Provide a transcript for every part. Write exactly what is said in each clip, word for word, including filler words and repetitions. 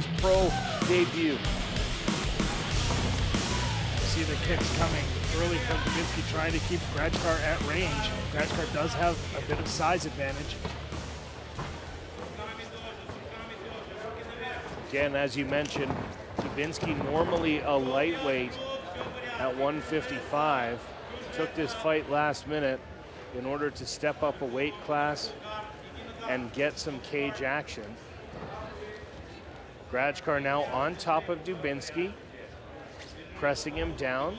his pro debut. See the kicks coming early from Dubinski, trying to keep Grajcar at range. Grajcar does have a bit of size advantage. Again, as you mentioned, Dubinski normally a lightweight at one fifty-five. Took this fight last minute in order to step up a weight class and get some cage action. Grajcar now on top of Dubinski, pressing him down.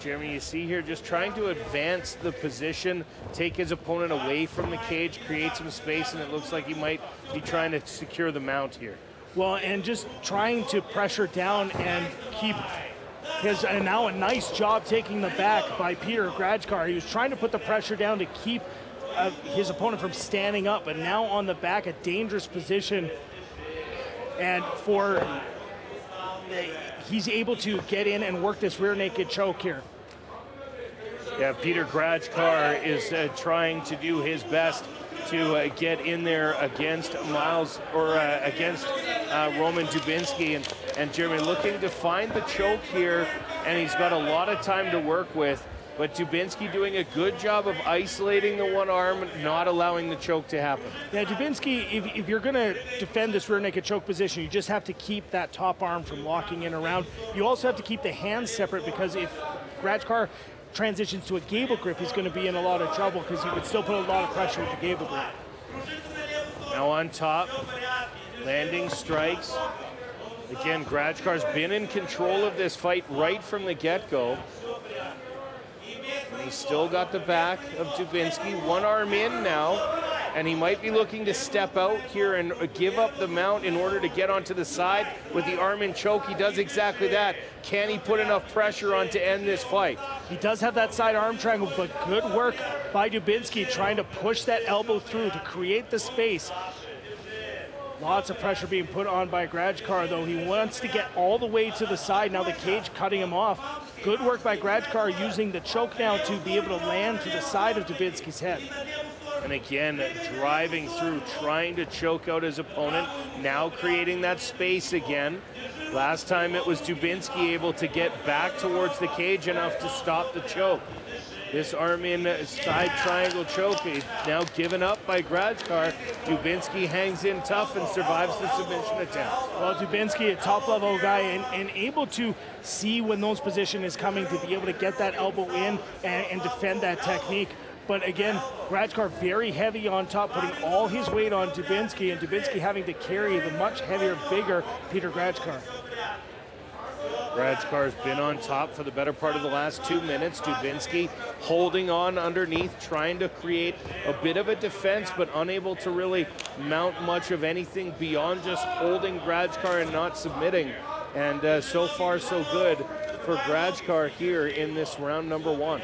Jeremy, you see here, just trying to advance the position, take his opponent away from the cage, create some space, and it looks like he might be trying to secure the mount here. Well, and just trying to pressure down and keep his, and now a nice job taking the back by Peter Grajcar. He was trying to put the pressure down to keep uh, his opponent from standing up, but now on the back, a dangerous position. And for, uh, he's able to get in and work this rear naked choke here. Yeah, Peter Grajcar is uh, trying to do his best to uh, get in there against Miles, or uh, against uh, Roman Dubinski, and, and Jeremy looking to find the choke here, and he's got a lot of time to work with, but Dubinski doing a good job of isolating the one arm, not allowing the choke to happen. Yeah, Dubinski, if, if you're gonna defend this rear naked choke position, you just have to keep that top arm from locking in around. You also have to keep the hands separate, because if Grajcar transitions to a gable grip, he's going to be in a lot of trouble, because he would still put a lot of pressure with the gable grip. Now on top, landing strikes. Again, Grajcar's been in control of this fight right from the get-go. And he's still got the back of Dubinski, one arm in now, and he might be looking to step out here and give up the mount in order to get onto the side with the arm in choke. He does exactly that. Can he put enough pressure on to end this fight? He does have that side arm triangle, but good work by Dubinski trying to push that elbow through to create the space. Lots of pressure being put on by Grajcar, though. He wants to get all the way to the side. Now the cage cutting him off. Good work by Grajcar using the choke now to be able to land to the side of Dubinski's head. And again, driving through, trying to choke out his opponent, now creating that space again. Last time it was Dubinski able to get back towards the cage enough to stop the choke. This arm in side triangle choke is now given up by Grajcar. Dubinski hangs in tough and survives the submission attempt. Well, Dubinski, a top-level guy, and, and able to see when those position is coming to be able to get that elbow in and, and defend that technique. But again, Grajcar very heavy on top, putting all his weight on Dubinski, and Dubinski having to carry the much heavier, bigger Peter Grajcar. Grajcar's been on top for the better part of the last two minutes. Dubinski holding on underneath, trying to create a bit of a defense, but unable to really mount much of anything beyond just holding Grajcar and not submitting. And uh, so far, so good for Grajcar here in this round number one.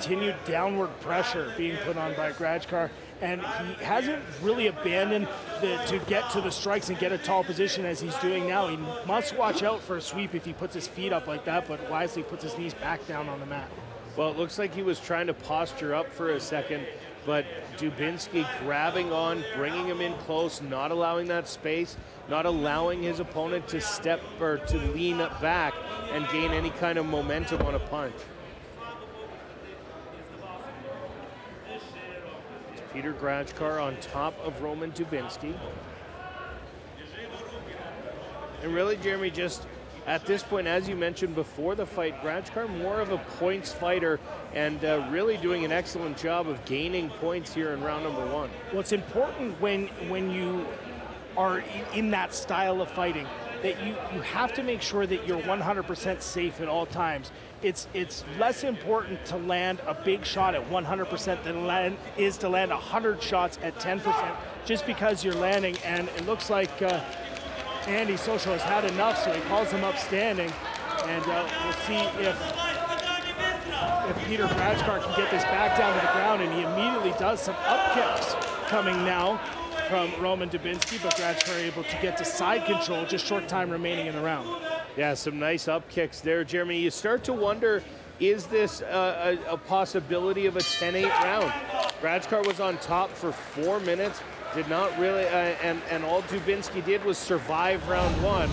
Continued downward pressure being put on by Grajcar, and he hasn't really abandoned the, to get to the strikes and get a tall position as he's doing now. He must watch out for a sweep if he puts his feet up like that, but wisely puts his knees back down on the mat. Well, it looks like he was trying to posture up for a second, but Dubinski grabbing on, bringing him in close, not allowing that space, not allowing his opponent to step or to lean up back and gain any kind of momentum on a punch. Peter Grajcar on top of Roman Dubinski. And really, Jeremy, just at this point, as you mentioned before the fight, Grajcar more of a points fighter, and uh, really doing an excellent job of gaining points here in round number one. Well, it's important when, when you are in that style of fighting that you, you have to make sure that you're one hundred percent safe at all times. It's, it's less important to land a big shot at one hundred percent than land, is to land one hundred shots at ten percent, just because you're landing. And it looks like uh, Andy Sosia has had enough, so he calls him up standing. And uh, we'll see if, if Peter Grajcar can get this back down to the ground, and he immediately does. Some up kicks coming now from Roman Dubinski, but Grajcar able to get to side control, just short time remaining in the round. Yeah, some nice up kicks there, Jeremy. You start to wonder, is this a, a, a possibility of a ten eight round? Grajcar was on top for four minutes, Did not really, uh, and, and all Dubinski did was survive round one.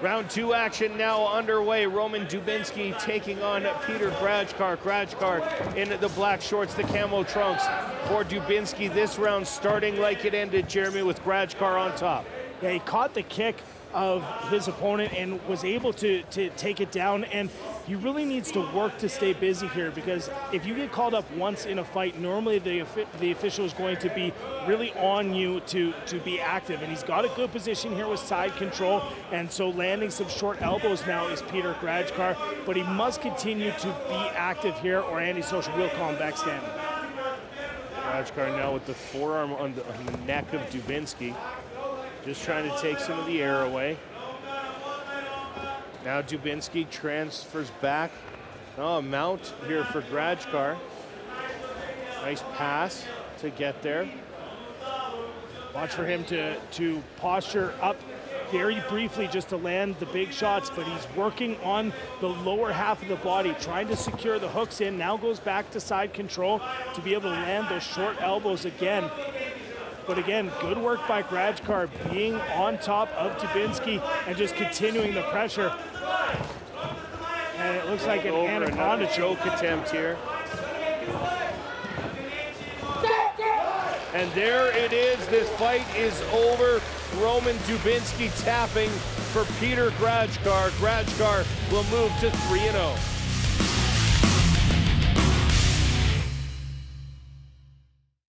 Round two action now underway. Roman Dubinski taking on Peter Grajcar. Grajcar in the black shorts, the camo trunks. For Dubinski, this round starting like it ended, Jeremy, with Grajcar on top. Yeah, he caught the kick of his opponent and was able to, to take it down. And he really needs to work to stay busy here, because if you get called up once in a fight, normally the, the official is going to be really on you to, to be active. And he's got a good position here with side control. And so landing some short elbows now is Peter Grajcar. But he must continue to be active here, or Andy Sosia will call him back standing. Grajcar now with the forearm on the neck of Dubinski. Just trying to take some of the air away. Now Dubinski transfers back. Oh, mount here for Grajcar. Nice pass to get there. Watch for him to, to posture up very briefly just to land the big shots, but he's working on the lower half of the body, trying to secure the hooks in. Now goes back to side control to be able to land those short elbows again. But again, good work by Grajcar being on top of Dubinski and just continuing the pressure. And it looks like an anaconda choke attempt here. And there it is. This fight is over. Roman Dubinski tapping for Peter Grajcar. Grajcar will move to three and oh.